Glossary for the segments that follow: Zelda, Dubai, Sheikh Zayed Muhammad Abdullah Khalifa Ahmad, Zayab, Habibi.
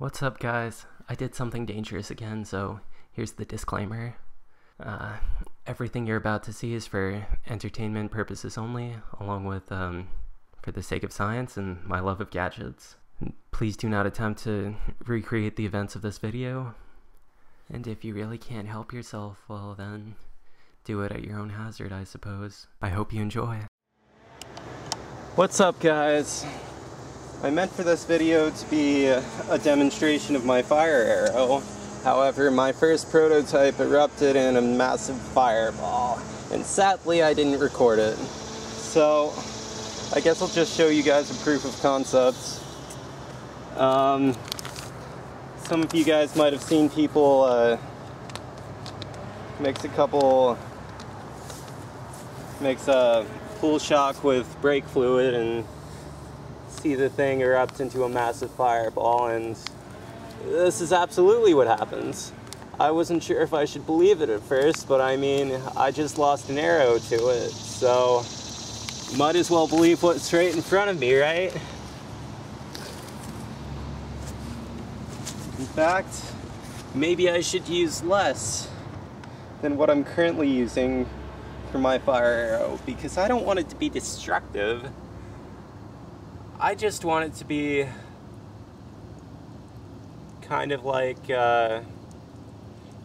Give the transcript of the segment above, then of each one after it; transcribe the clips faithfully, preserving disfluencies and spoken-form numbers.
What's up, guys? I did something dangerous again, so here's the disclaimer. Uh, everything you're about to see is for entertainment purposes only, along with um, for the sake of science and my love of gadgets. Please do not attempt to recreate the events of this video. And if you really can't help yourself, well then, do it at your own hazard, I suppose. I hope you enjoy. What's up, guys? I meant for this video to be a demonstration of my fire arrow. However, my first prototype erupted in a massive fireball, and sadly I didn't record it. So, I guess I'll just show you guys a proof of concept. Um, some of you guys might have seen people uh, mix a couple, mix a pool shock with brake fluid and see the thing erupt into a massive fireball, and this is absolutely what happens. I wasn't sure if I should believe it at first, but I mean, I just lost an arrow to it, so might as well believe what's right in front of me, right? In fact, maybe I should use less than what I'm currently using for my fire arrow, because I don't want it to be destructive. I just want it to be kind of like uh,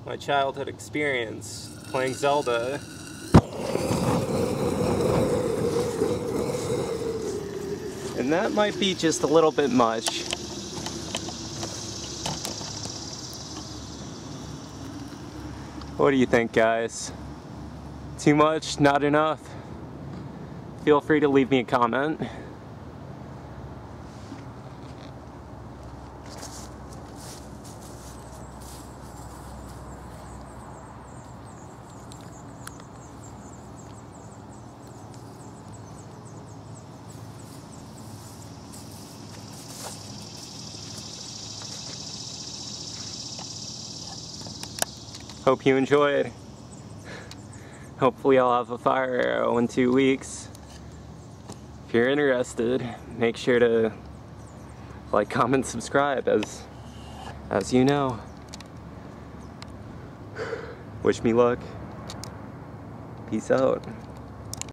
my childhood experience playing Zelda. And that might be just a little bit much. What do you think, guys? Too much? Not enough? Feel free to leave me a comment. Hope you enjoyed. Hopefully I'll have a fire arrow in two weeks. If you're interested, make sure to like, comment, subscribe, as, as you know. Wish me luck. Peace out.